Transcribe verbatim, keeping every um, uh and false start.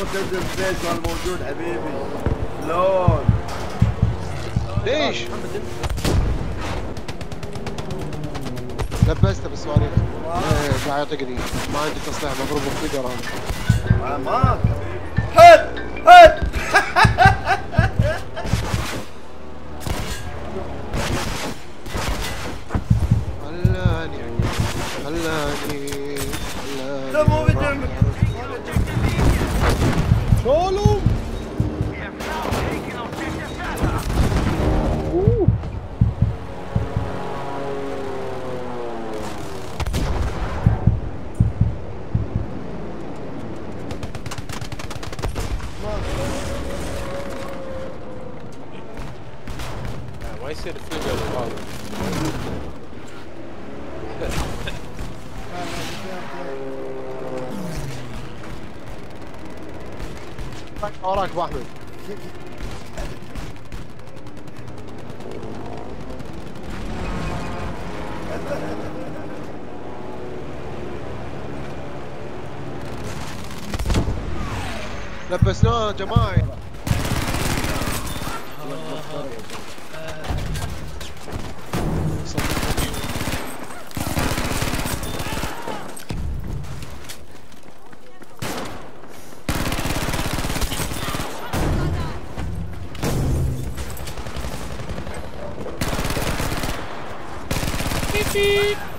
حط انت الفيصل موجود حبيبي. لون ليش؟ لبسته بالصواريخ. ايه قاعد تقري ما عندي تصليح مضروب بقدر انا. ما هد هد خلاني خلاني خلاني لا مو بجنبك شولو. يصير فيجر الفاضي. وراك ابو احمد. لبسناه جماعي. Beep!